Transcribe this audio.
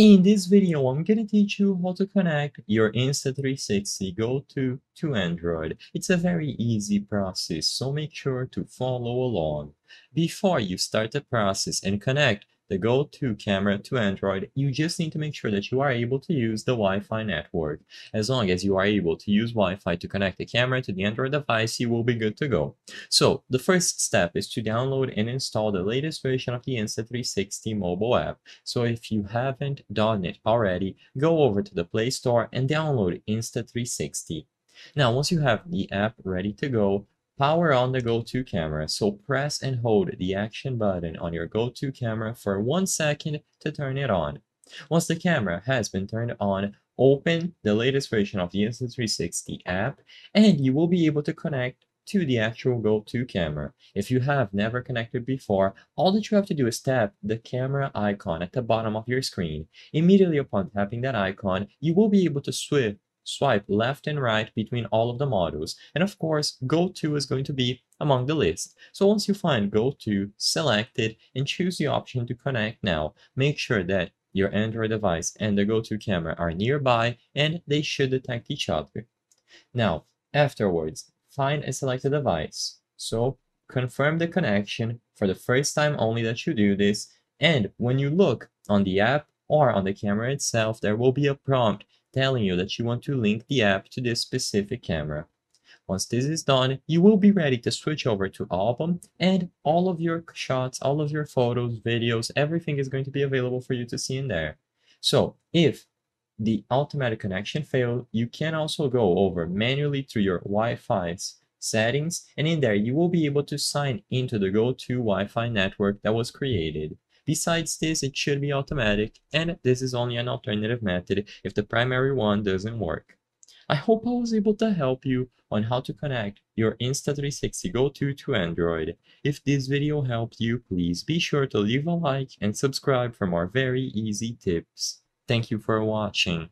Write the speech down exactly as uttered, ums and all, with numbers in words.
In this video, I'm going to teach you how to connect your Insta three sixty Go two to Android. It's a very easy process, so make sure to follow along. Before you start the process and connect the Go two camera to Android, you just need to make sure that you are able to use the Wi-Fi network. As long as you are able to use Wi-Fi to connect the camera to the Android device, you will be good to go. So the first step is to download and install the latest version of the Insta three sixty mobile app. So if you haven't done it already, go over to the Play Store and download Insta three sixty. Now, once you have the app ready to go, power on the Go two camera, so press and hold the action button on your Go two camera for one second to turn it on. Once the camera has been turned on, open the latest version of the Insta three sixty app and you will be able to connect to the actual Go two camera. If you have never connected before, all that you have to do is tap the camera icon at the bottom of your screen. Immediately upon tapping that icon, you will be able to switch Swipe left and right between all of the models, and of course Go two is going to be among the list. So once you find Go two, select it and choose the option to connect now. Make sure that your Android device and the Go two camera are nearby and they should detect each other. Now afterwards, find a selected device. So confirm the connection for the first time only that you do this, and when you look on the app or on the camera itself, there will be a prompt telling you that you want to link the app to this specific camera. Once this is done, you will be ready to switch over to album, and all of your shots, all of your photos, videos, everything is going to be available for you to see in there. So if the automatic connection failed, you can also go over manually through your Wi-Fi's settings, and in there you will be able to sign into the Go two Wi-Fi network that was created. Besides this, it should be automatic, and this is only an alternative method if the primary one doesn't work. I hope I was able to help you on how to connect your Insta three sixty Go two to Android. If this video helped you, please be sure to leave a like and subscribe for more very easy tips. Thank you for watching.